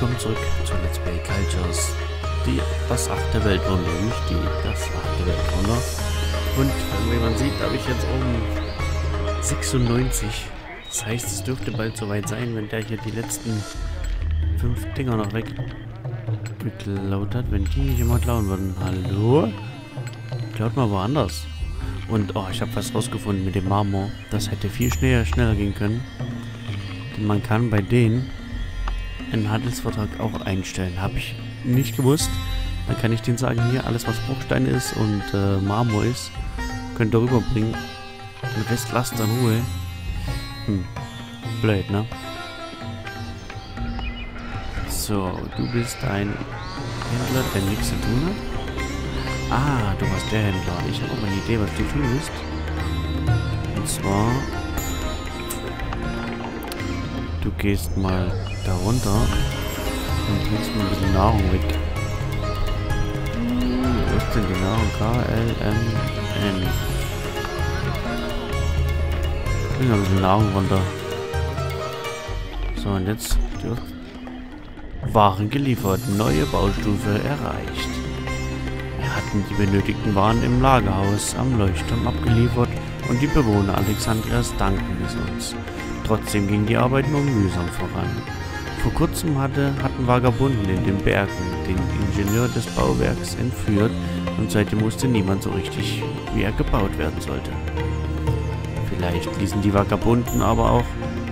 willkommen zurück zu Let's Play Cultures. Das achte Weltwunder, nicht das achte Weltwunder. Und wie man sieht, habe ich jetzt oben 96. Das heißt, es dürfte bald soweit sein, wenn der hier die letzten 5 Dinger noch weggeklaut hat. Wenn die jemand klauen würden. Hallo? Klaut mal woanders. Und oh, ich habe was rausgefunden mit dem Marmor. Das hätte viel schneller gehen können. Denn man kann bei denen einen Handelsvertrag auch einstellen. Habe ich nicht gewusst. Dann kann ich denen sagen, hier alles was Bruchstein ist und Marmor ist, könnt ihr rüberbringen. Den Rest lasst in Ruhe. Blöd, ne? So, du bist ein Händler, der nichts zu tun hat. Ah, du warst der Händler. Ich habe aber eine Idee, was du tust. Und zwar... Du gehst mal da runter und bringst mal ein bisschen Nahrung mit. Wo ist denn die Nahrung? KLMN. Bring mal ein bisschen Nahrung runter. So, und jetzt... Waren geliefert. Neue Baustufe erreicht. Wir hatten die benötigten Waren im Lagerhaus am Leuchtturm abgeliefert und die Bewohner Alexandrias danken es uns. Trotzdem ging die Arbeit nur mühsam voran. Vor kurzem hatten Vagabunden in den Bergen den Ingenieur des Bauwerks entführt und seitdem wusste niemand so richtig, wie er gebaut werden sollte. Vielleicht ließen die Vagabunden aber auch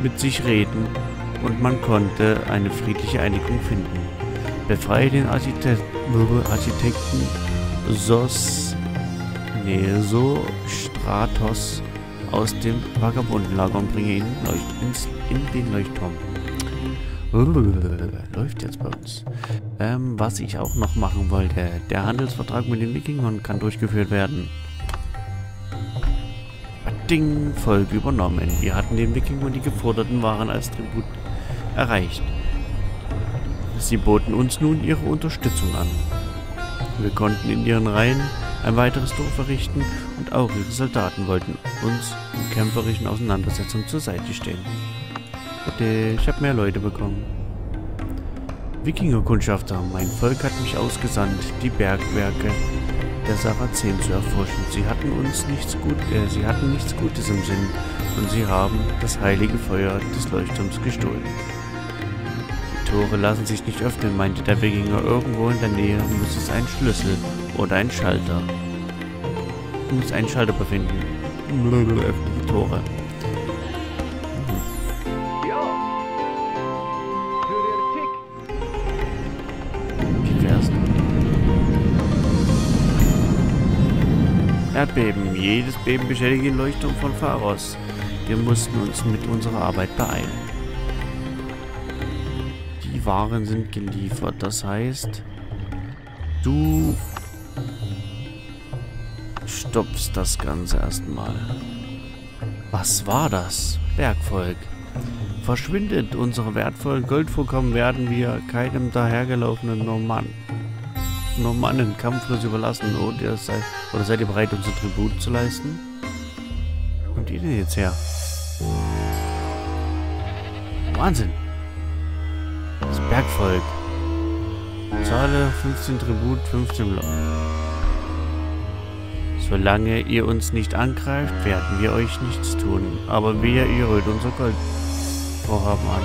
mit sich reden und man konnte eine friedliche Einigung finden. Befreie den Architekten Sostratos aus dem Vagabundenlager und bringe ihn in den Leuchtturm. Läuft jetzt bei uns. Was ich auch noch machen wollte. Der Handelsvertrag mit den Wikingern kann durchgeführt werden. Ding, Folge übernommen. Wir hatten den Wikingern die geforderten Waren als Tribut erreicht. Sie boten uns nun ihre Unterstützung an. Wir konnten in ihren Reihen ein weiteres Dorf errichten und auch ihre Soldaten wollten uns in kämpferischen Auseinandersetzungen zur Seite stehen. Bitte, ich habe mehr Leute bekommen. Wikingerkundschafter, mein Volk hat mich ausgesandt, die Bergwerke der Sarazen zu erforschen. Sie hatten nichts Gutes im Sinn und sie haben das heilige Feuer des Leuchtturms gestohlen. Tore lassen sich nicht öffnen, meinte der Wikinger. Irgendwo in der Nähe muss es einen Schlüssel oder einen Schalter. Muss einen Schalter befinden. Öffnen Tore. Wie wär's? Erdbeben. Jedes Beben beschädigt den Leuchtturm von Pharos. Wir mussten uns mit unserer Arbeit beeilen. Waren sind geliefert, das heißt, du stopfst das Ganze erstmal. Was war das? Bergvolk. Verschwindet, unsere wertvollen Goldvorkommen werden wir keinem dahergelaufenen Normannen kampflos überlassen. Oder seid ihr bereit, unser Tribut zu leisten? Wo kommt ihr denn jetzt her? Wahnsinn! Das Bergvolk. Zahle 15 Tribut, 15 Leute. Solange ihr uns nicht angreift, werden wir euch nichts tun. Aber wehe, ihr rührt unser Goldvorhaben an.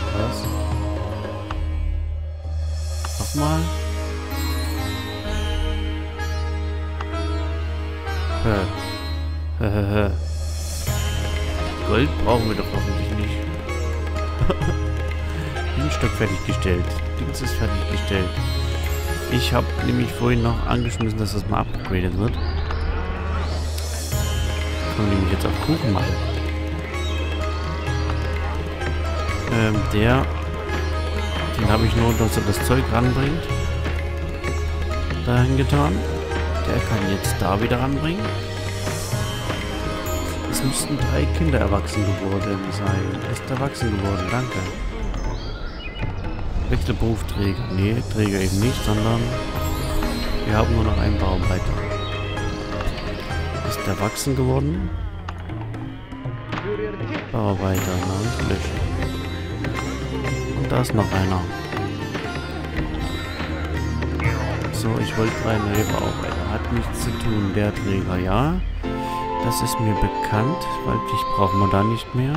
Was? Nochmal. Gold brauchen wir doch hoffentlich nicht. Dienststück fertiggestellt. Dienst ist fertiggestellt. Ich habe nämlich vorhin noch angeschmissen, dass das mal upgradet wird. Können wir nämlich jetzt auf Kuchen machen. Den habe ich nur, dass er das Zeug ranbringt. Dahin getan. Der kann jetzt da wieder ranbringen. Es müssten 3 Kinder erwachsen geworden sein. Er ist erwachsen geworden, danke. Wechselberuf-Träger. Nee, Träger eben nicht, sondern wir haben nur noch einen Baum weiter. Ist erwachsen geworden? Bauarbeiter, ne? Löschen. Und da ist noch einer. So, ich wollte rein, Heber auch. Er hat nichts zu tun. Der Träger, ja. Das ist mir bekannt. Weiblich brauchen wir da nicht mehr.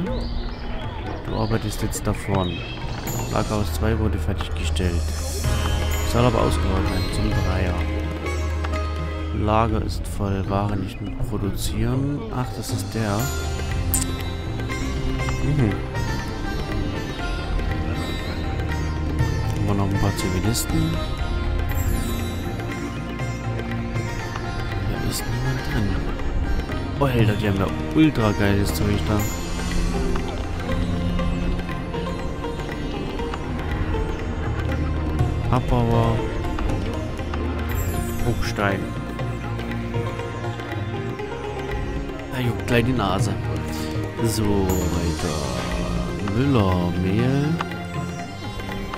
Du arbeitest jetzt da vorne. Lagerhaus 2 wurde fertiggestellt. Soll aber ausgebaut werden zum 3er. Lager ist voll. Ware nicht mehr produzieren. Ach, das ist der. Haben wir noch ein paar Zivilisten. Da ist niemand drin. Oh, Alter, die haben da ultra geiles Zeug da. Abbauer. Bruchstein. Da juckt gleich die Nase. So, weiter. Müller, Mehl.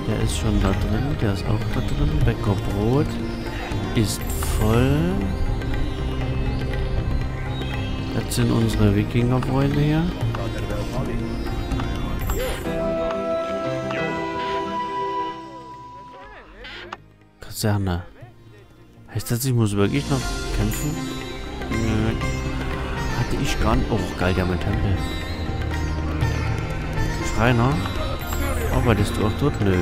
Der ist schon da drin. Der ist auch da drin. Bäckerbrot ist voll. Das sind unsere Wikingerfreunde hier. Kaserne. Heißt das, ich muss wirklich noch kämpfen? Nö. Hatte ich gar nicht. Oh, geil, der mein Tempel. Schreiner. Arbeitest du auch dort? Nö.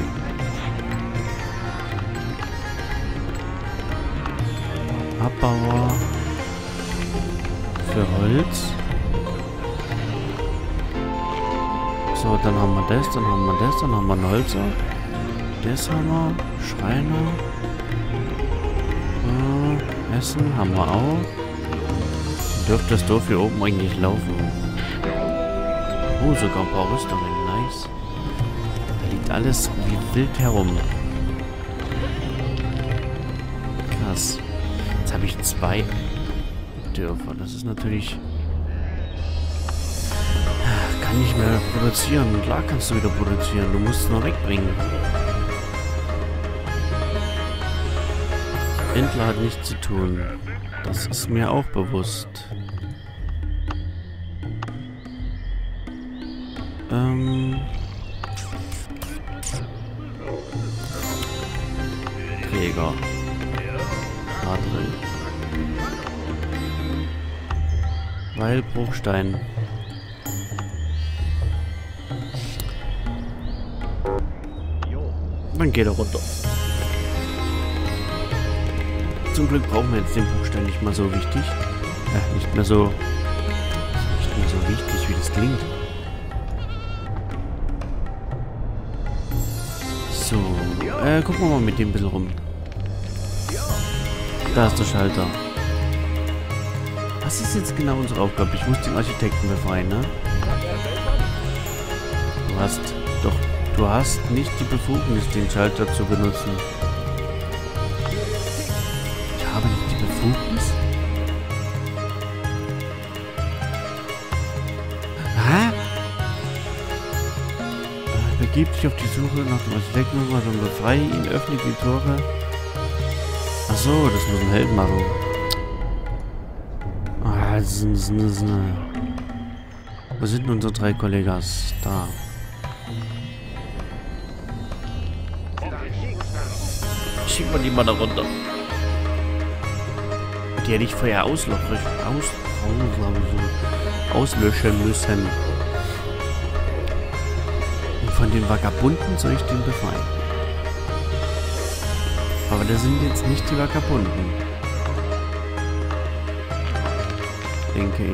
Abbauer. Für Holz. So, dann haben wir das, dann haben wir das, dann haben wir einen Holzer. Das haben wir. Schreiner. Essen haben wir auch. Dürfte das Dorf hier oben eigentlich laufen? Oh, sogar ein paar Rüstungen. Nice. Da liegt alles wie wild herum. Krass. Jetzt habe ich 2. Dörfer. Das ist natürlich... Kann nicht mehr produzieren. Klar kannst du wieder produzieren. Du musst es nur wegbringen. Händler hat nichts zu tun. Das ist mir auch bewusst. Träger. Adrian. Weil Bruchstein. Dann geht er runter. Zum Glück brauchen wir jetzt den Bruchstein nicht mal so wichtig. Nicht mehr so. Nicht mehr so wichtig, wie das klingt. So. Gucken wir mal mit dem ein bisschen rum. Da ist der Schalter. Das ist jetzt genau unsere Aufgabe. Ich muss den Architekten befreien, ne? Du hast nicht die Befugnis, den Schalter zu benutzen. Ich habe nicht die Befugnis? Hä? Begib dich auf die Suche nach dem Architekten und befreie ihn, öffne die Tore. Achso, das muss ein Held machen. Wo sind unsere 3 Kollegas? Da. Schicken wir die mal da runter. Die hätte ich vorher auslöschen müssen. Und von den Vagabunden soll ich den befreien. Aber das sind jetzt nicht die Vagabunden. Denke ich.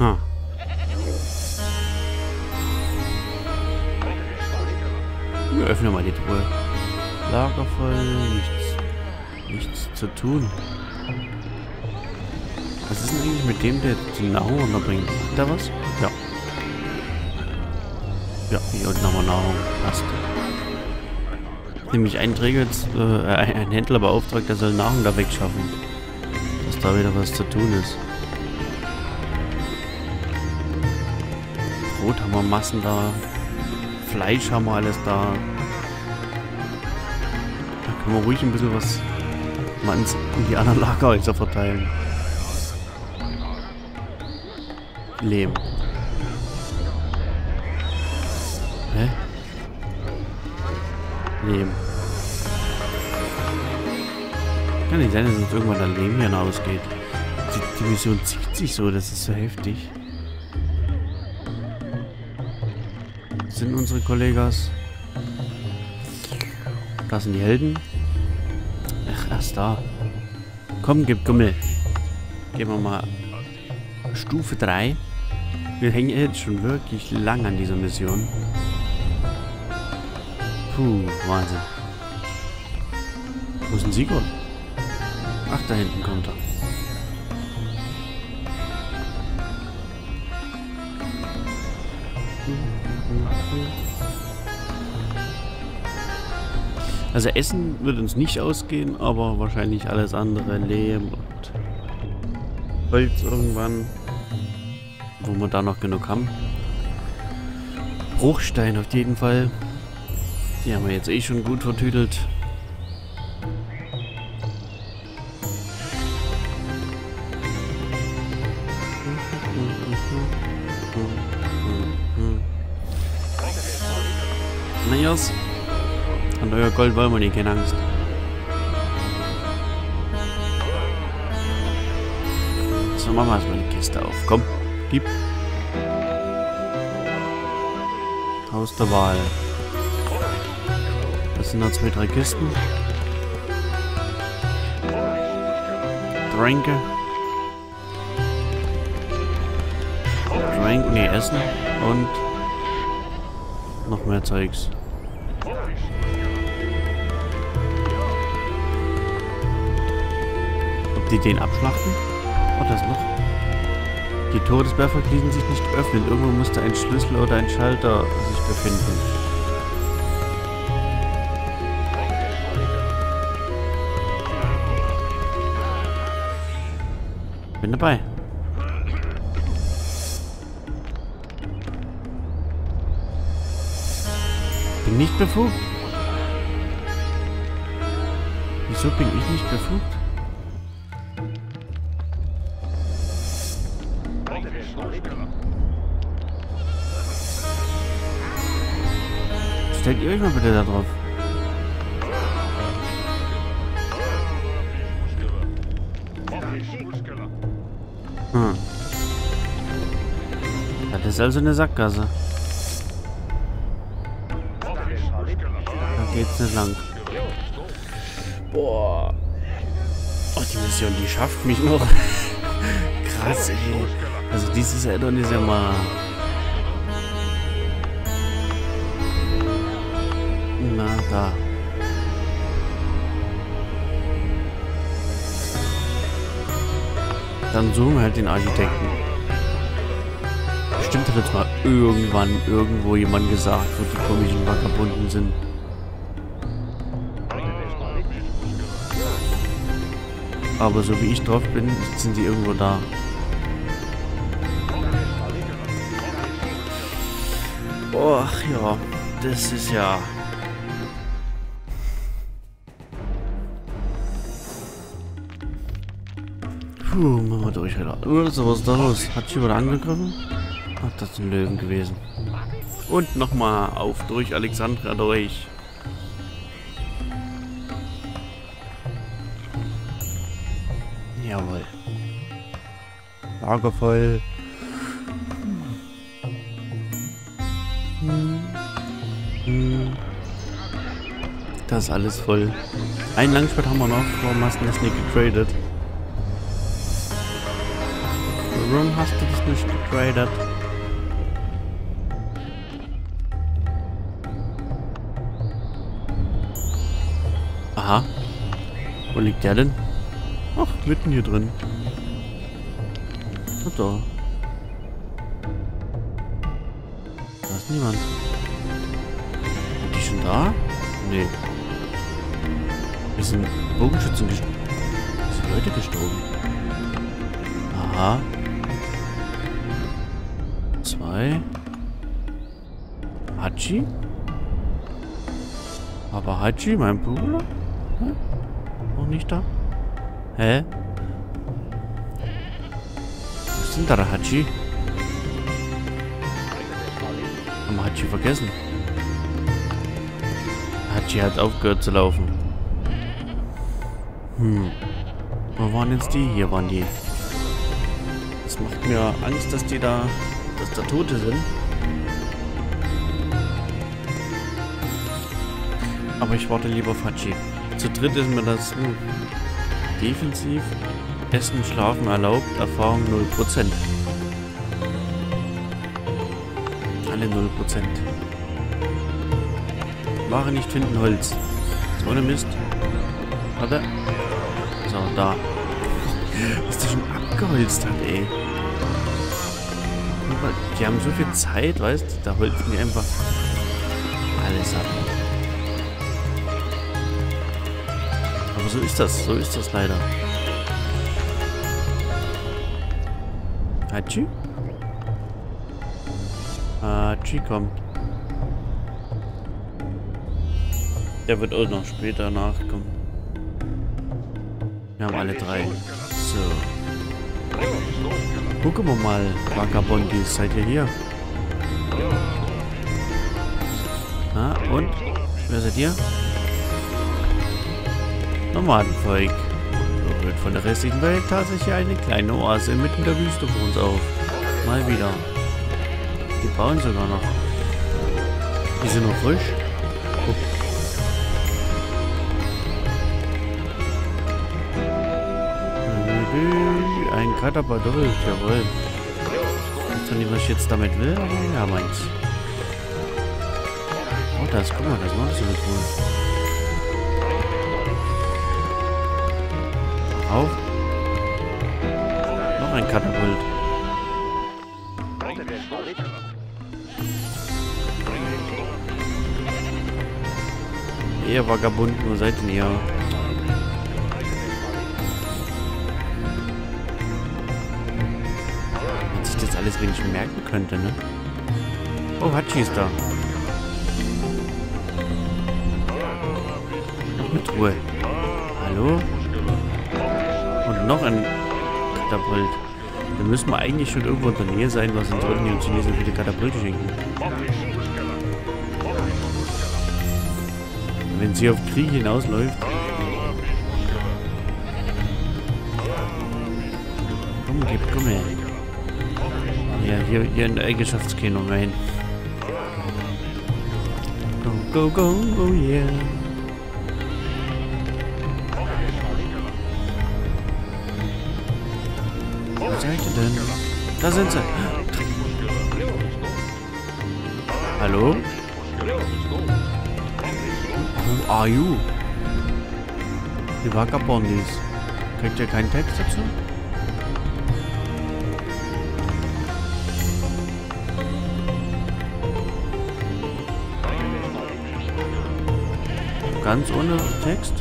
Ha. Wir öffnen mal die Truhe. Lager voll, nichts zu tun. Was ist denn eigentlich mit dem, der die Nahrung unterbringt? Hat der was? Ja. Ja, hier unten haben wir Nahrung. Passt. Nämlich einen Träger jetzt, einen Händler beauftragt, der soll Nahrung da wegschaffen. Dass da wieder was zu tun ist. Brot haben wir Massen da. Fleisch haben wir alles da. Da können wir ruhig ein bisschen was in die anderen Lagerhäuser verteilen. Lehm. Hä? Leben. Kann nicht sein, dass uns irgendwann das Leben hinausgeht. Die Mission zieht sich so, das ist so heftig. Das sind unsere Kollegas. Das sind die Helden. Ach, erst da. Komm, gib Gummel. Gehen wir mal Stufe 3. Wir hängen jetzt schon wirklich lang an dieser Mission. Puh, Wahnsinn. Wo ist denn Sigurd? Ach, da hinten kommt er. Also Essen wird uns nicht ausgehen, aber wahrscheinlich alles andere, Lehm und Holz irgendwann, wo wir da noch genug haben. Bruchstein auf jeden Fall. Die haben wir jetzt eh schon gut vertüdelt. Na yes. Und euer Gold wollen wir nicht, keine Angst. So, machen wir erstmal die Kiste auf. Komm, gib. Haus der Wahl. Das sind noch 2, 3 Kisten. Tränke. Tränke, nee, Essen. Und noch mehr Zeugs. Die den abschlachten? Oh, das noch. Die Tore des Bergwerks ließen sich nicht öffnen. Irgendwo musste ein Schlüssel oder ein Schalter sich befinden. Bin dabei. Bin nicht befugt. Wieso bin ich nicht befugt? Stellt ihr euch mal bitte da drauf. Hm. Das ist also eine Sackgasse. Da geht's nicht lang. Boah. Oh, die Mission, die schafft mich noch. Krass, ey. Also dieses Addon ist ja mal... Na, da. Dann suchen wir halt den Architekten. Bestimmt hat jetzt mal irgendwann irgendwo jemand gesagt, wo die komischen Vagabunden sind. Aber so wie ich drauf bin, sind die irgendwo da. Och ja, das ist ja... Puh, machen wir durch, Alter. Was ist da los? Hat sie wieder angegriffen? Ach, das sind Löwen gewesen. Und nochmal auf durch Alexandria durch. Jawohl. Lager voll. Das ist alles voll. Ein Langschwert haben wir noch. Warum hast du das nicht getradet? Warum hast du das nicht getradet? Aha. Wo liegt der denn? Ach, mitten hier drin. Ach da. Da ist niemand. Sind die schon da? Nee. Wir sind Bogenschützen gestorben. Sind Leute gestorben. Aha. 2. Hachi? Aber Hachi, mein Bruder? Hm? Noch nicht da? Hä? Was sind da, der Hachi? Haben wir Hachi vergessen? Luigi hat aufgehört zu laufen. Wo waren jetzt die? Hier waren die. Das macht mir Angst, dass die da... dass da Tote sind. Aber ich warte lieber auf Hachi. Zu dritt ist mir das... defensiv. Essen, Schlafen erlaubt. Erfahrung 0%. Alle 0%. Ware nicht finden, Holz. So eine Mist. Warte. So, da. Ist das schon abgeholzt hat, ey. Die haben so viel Zeit, weißt du? Da holzen die einfach alles ab. Aber so ist das leider. Hachi? Hachi, komm. Der wird auch noch später nachkommen. Wir haben alle drei. So. Gucken wir mal, Vagabondis, seid ihr hier? Na, und? Wer seid ihr? Nomadenvolk. So wird von der restlichen Welt tatsächlich eine kleine Oase inmitten der Wüste für uns auf. Mal wieder. Die bauen sogar noch. Die sind noch frisch. Guck. Ein Katapult, jawohl. Ich weiß nicht, was ich jetzt damit will, aber ja, meins. Oh, das, guck mal, das macht so mit wohl. Auf. Noch ein Katapult. Ihr Vagabunden, wo seid denn ihr? Alles wenig merken könnte, ne? Oh, Hachi ist da. Noch mit Ruhe. Hallo? Und noch ein Katapult. Da müssen wir eigentlich schon irgendwo in der Nähe sein, was uns sollten die uns Chinesen viele Katapulte schenken. Wenn sie auf Krieg hinausläuft. Komm, gib, komm her. Ja, hier in der Ecke schafft es keiner mehr hin. Go, go, go, oh yeah. Was seid ihr denn? Da sind sie. Hallo? Who are you? Die Vagabondis. Kriegt ihr keinen Text dazu? Ganz ohne Text.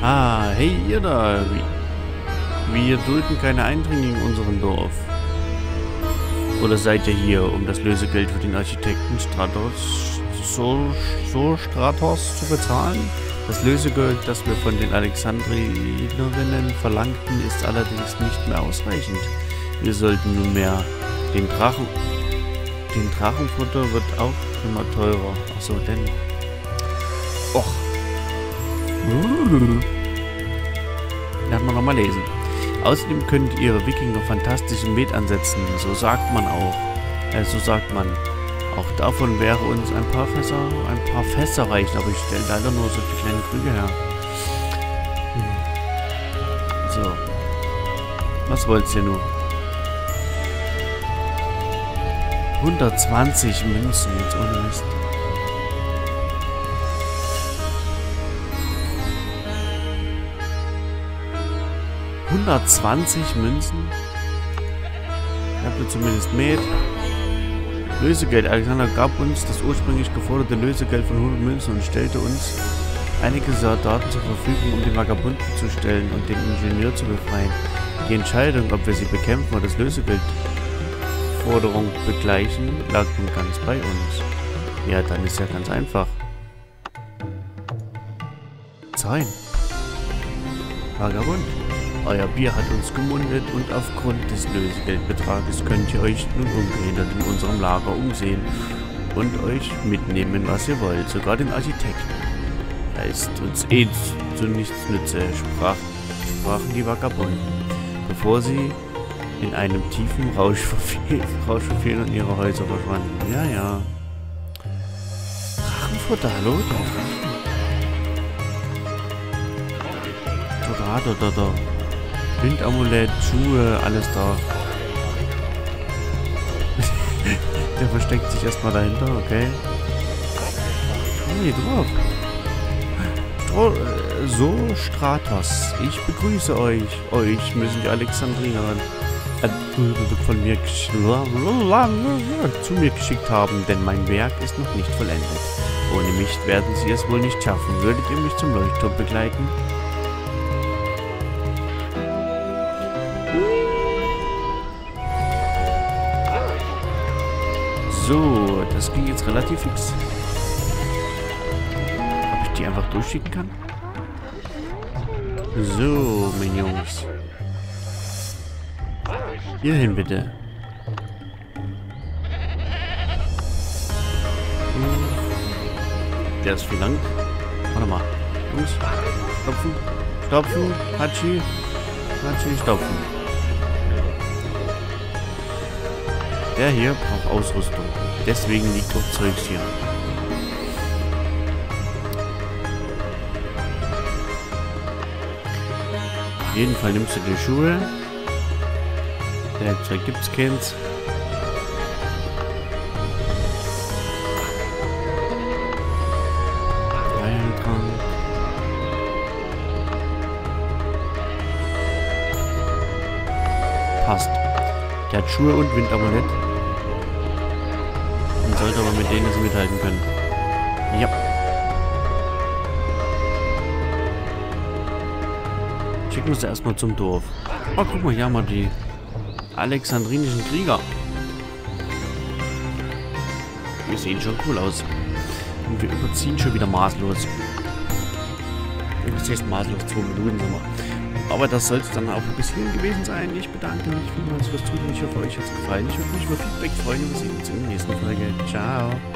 Ah, hey ihr da. Wir dulden keine Eindringlinge in unserem Dorf. Oder seid ihr hier, um das Lösegeld für den Architekten Sostratos zu bezahlen? Das Lösegeld, das wir von den Alexandrinerinnen verlangten, ist allerdings nicht mehr ausreichend. Wir sollten nunmehr den Drachen... Den Drachenfutter wird auch immer teurer. Achso, denn. Och. Lass mal nochmal lesen. Außerdem könnt ihr Wikinger fantastische Met ansetzen. So sagt man auch. So sagt man. Auch davon wäre uns ein paar Fässer reichen. Aber ich stelle leider nur so die kleinen Krüge her. So. Was wollt ihr nun? 120 Münzen, jetzt ohne Mist. Ich habe zumindest Met. Lösegeld. Alexander gab uns das ursprünglich geforderte Lösegeld von 100 Münzen und stellte uns einige Soldaten zur Verfügung, um den Vagabunden zu stellen und den Ingenieur zu befreien. Die Entscheidung, ob wir sie bekämpfen oder das Lösegeld Forderung begleichen, lag nun ganz bei uns. Ja, dann ist ja ganz einfach. Zahlen. Vagabund. Euer Bier hat uns gemundet und aufgrund des Lösegeldbetrages könnt ihr euch nun ungehindert in unserem Lager umsehen und euch mitnehmen, was ihr wollt. Sogar den Architekten. Da ist uns eh zu nichts nütze, sprachen die Vagabunden, bevor sie in einem tiefen Rausch verfielen und ihre Häuser verschwanden. Ja, ja. Drachenfutter, hallo, da. Da. Windamulett, Schuhe, alles da. Der versteckt sich erstmal dahinter, okay. Hey, drauf. Sostratos, ich begrüße euch. Euch müssen die Alexandria zu mir geschickt haben, denn mein Werk ist noch nicht vollendet. Ohne mich werden sie es wohl nicht schaffen. Würdet ihr mich zum Leuchtturm begleiten? So, das ging jetzt relativ fix. Ob ich die einfach durchschicken kann? So, meine Jungs. Hier hin, bitte. Der ist viel lang. Warte mal. Jungs, stopfen. Stopfen. Hatschi. Hatschi, stopfen. Der hier braucht Ausrüstung. Deswegen liegt doch Zeugs hier. Auf jeden Fall nimmst du die Schuhe. Werkzeug gibt's keins. Passt. Der hat Schuhe und Windamulett. Man sollte aber mit denen sie mithalten können. Ja. Schicken wir sie erstmal zum Dorf. Oh, guck mal, hier haben wir die alexandrinischen Krieger. Wir sehen schon cool aus. Und wir überziehen schon wieder maßlos. Das heißt maßlos, 2 Minuten sind wir. Aber das soll es dann auch bis hierhin gewesen sein. Ich bedanke mich vielmals fürs Zuschauen. Ich hoffe, euch hat es gefallen. Ich würde mich über Feedback freuen. Wir sehen uns in der nächsten Folge. Ciao.